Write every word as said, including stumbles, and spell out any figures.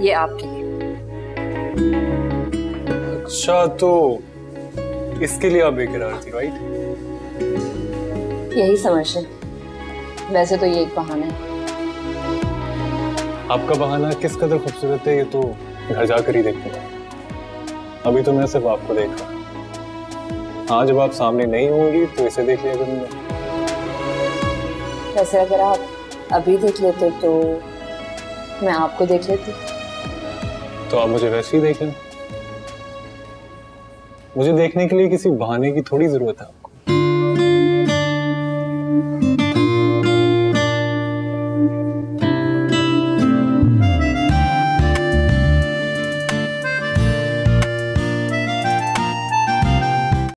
ये आपकी है। अच्छा तो इसके लिए आप बेकरार थी, राइट? यही समझ लें। वैसे तो ये एक बहाना है। आपका बहाना किस कदर खूबसूरत है ये तो घर जाकर ही देखते हैं। अभी तो मैं सिर्फ आपको देख रहा। हाँ, जब आप सामने नहीं होंगी तो इसे देख लिया करूंगा। वैसे अगर आप अभी देख लेते तो मैं आपको देख लेती। तो आप मुझे वैसे ही देखें। मुझे देखने के लिए किसी बहाने की थोड़ी जरूरत है।